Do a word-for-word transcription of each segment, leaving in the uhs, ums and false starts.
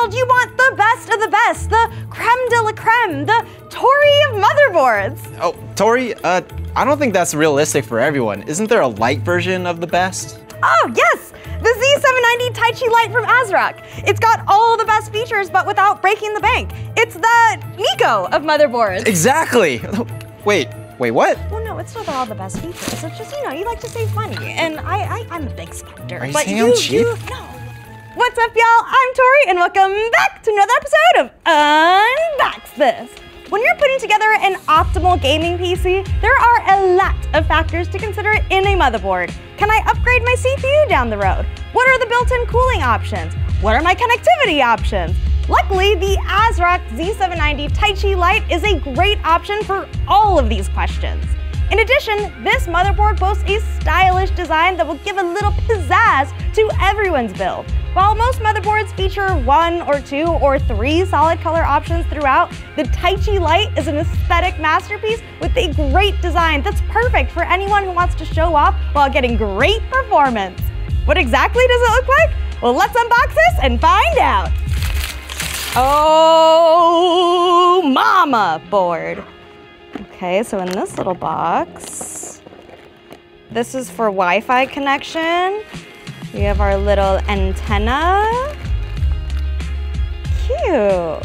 build, you want the best of the best, the creme de la creme, the Tori of motherboards. Oh, Tori, uh, I don't think that's realistic for everyone. Isn't there a light version of the best? Oh, yes, the Z seven ninety Taichi Lite from ASRock. It's got all the best features, but without breaking the bank. It's the Nico of motherboards. Exactly. Wait, wait, what? Well, no, it's not all the best features. It's just, you know, you like to save money, and I, I, I'm a big spender. Are you but saying you, I'm cheap? You, no. What's up, y'all? I'm Tori, and welcome back to another episode of Unbox This. When you're putting together an optimal gaming P C, there are a lot of factors to consider in a motherboard. Can I upgrade my C P U down the road? What are the built-in cooling options? What are my connectivity options? Luckily, the ASRock Z seven ninety Taichi Lite is a great option for all of these questions. In addition, this motherboard boasts a stylish design that will give a little pizzazz to everyone's build. While most motherboards feature one or two or three solid color options throughout, the Taichi Lite is an aesthetic masterpiece with a great design that's perfect for anyone who wants to show off while getting great performance. What exactly does it look like? Well, let's unbox this and find out. Oh, mama board. Okay, so in this little box, this is for Wi-Fi connection. We have our little antenna. Cute.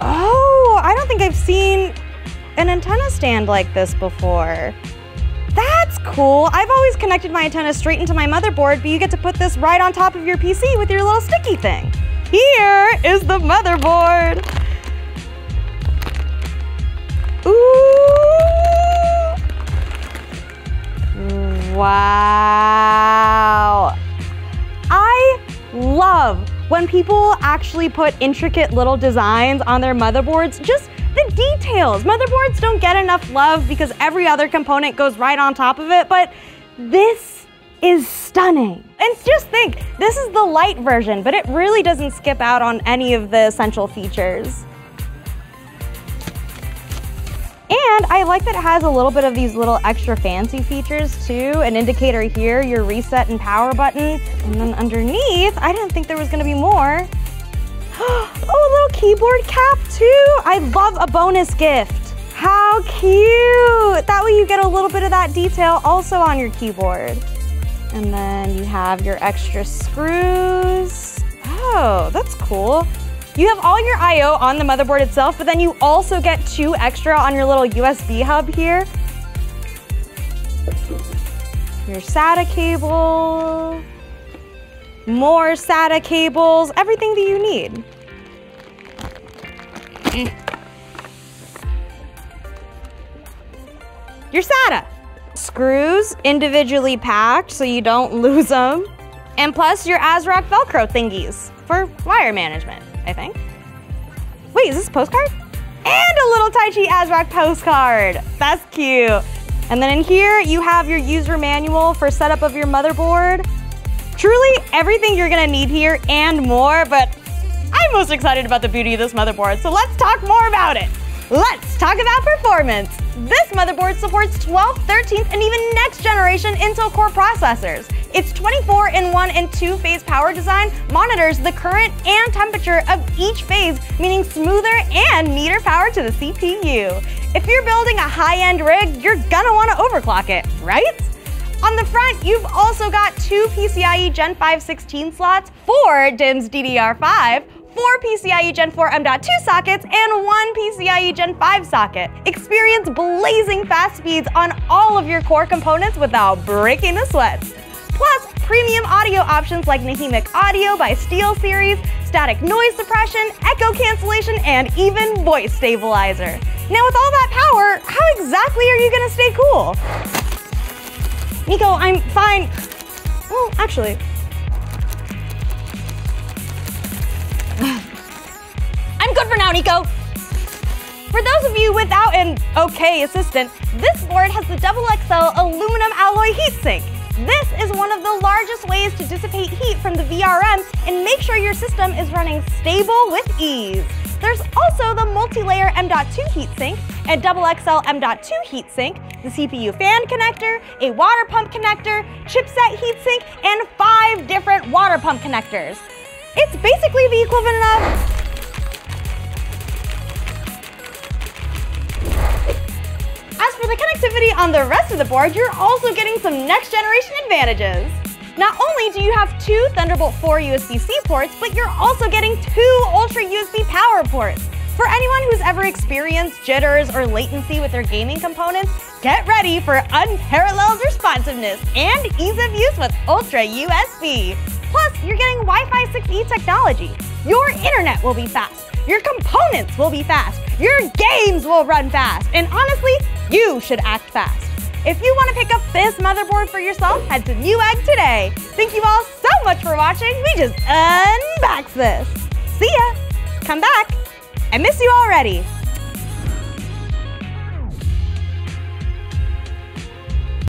Oh, I don't think I've seen an antenna stand like this before. That's cool. I've always connected my antenna straight into my motherboard, but you get to put this right on top of your P C with your little sticky thing. Here is the motherboard. Ooh. Wow. I love when people actually put intricate little designs on their motherboards, just the details. Motherboards don't get enough love because every other component goes right on top of it, but this is stunning. And just think, this is the light version, but it really doesn't skip out on any of the essential features. And I like that it has a little bit of these little extra fancy features too. An indicator here, your reset and power button. And then underneath, I didn't think there was gonna be more. Oh, a little keyboard cap too. I love a bonus gift. How cute. That way you get a little bit of that detail also on your keyboard. And then you have your extra screws. Oh, that's cool. You have all your I O on the motherboard itself, but then you also get two extra on your little U S B hub here. Your SATA cable. More SATA cables, everything that you need. Your SATA. Screws individually packed so you don't lose them. And plus your ASRock Velcro thingies for wire management, I think. Wait, is this a postcard? And a little Taichi ASRock postcard. That's cute. And then in here you have your user manual for setup of your motherboard. Truly, everything you're gonna need here and more, but I'm most excited about the beauty of this motherboard, so let's talk more about it. Let's talk about performance. This motherboard supports twelfth, thirteenth, and even next generation Intel Core processors. Its twenty-four in one and two-phase power design monitors the current and temperature of each phase, meaning smoother and neater power to the C P U. If you're building a high-end rig, you're gonna wanna overclock it, right? On the front, you've also got two PCIe Gen five sixteen slots, four DIMMs D D R five, four PCIe Gen four M dot two sockets, and one PCIe Gen five socket. Experience blazing fast speeds on all of your core components without breaking the sweats. Plus, premium audio options like Nahimic Audio by SteelSeries, static noise suppression, echo cancellation, and even voice stabilizer. Now with all that power, how exactly are you gonna stay cool? Nico, I'm fine. Well, actually. I'm good for now, Nico. For those of you without an okay assistant, this board has the double X L aluminum alloy heatsink. This is one of the largest ways to dissipate heat from the V R M and make sure your system is running stable with ease. There's also the multi-layer M dot two heatsink, a double X L M dot two heatsink, the C P U fan connector, a water pump connector, chipset heatsink, and five different water pump connectors. It's basically the equivalent of... As for the connectivity on the rest of the board, you're also getting some next generation advantages. Not only do you have two Thunderbolt four U S B C ports, but you're also getting two Ultra U S B power ports. For anyone who's ever experienced jitters or latency with their gaming components, get ready for unparalleled responsiveness and ease of use with Ultra U S B. Plus, you're getting Wi-Fi six E technology. Your internet will be fast, your components will be fast, your games will run fast, and honestly, you should act fast. If you want to pick up this motherboard for yourself, head to Newegg today. Thank you all so much for watching. We just unboxed this. See ya. Come back. I miss you already.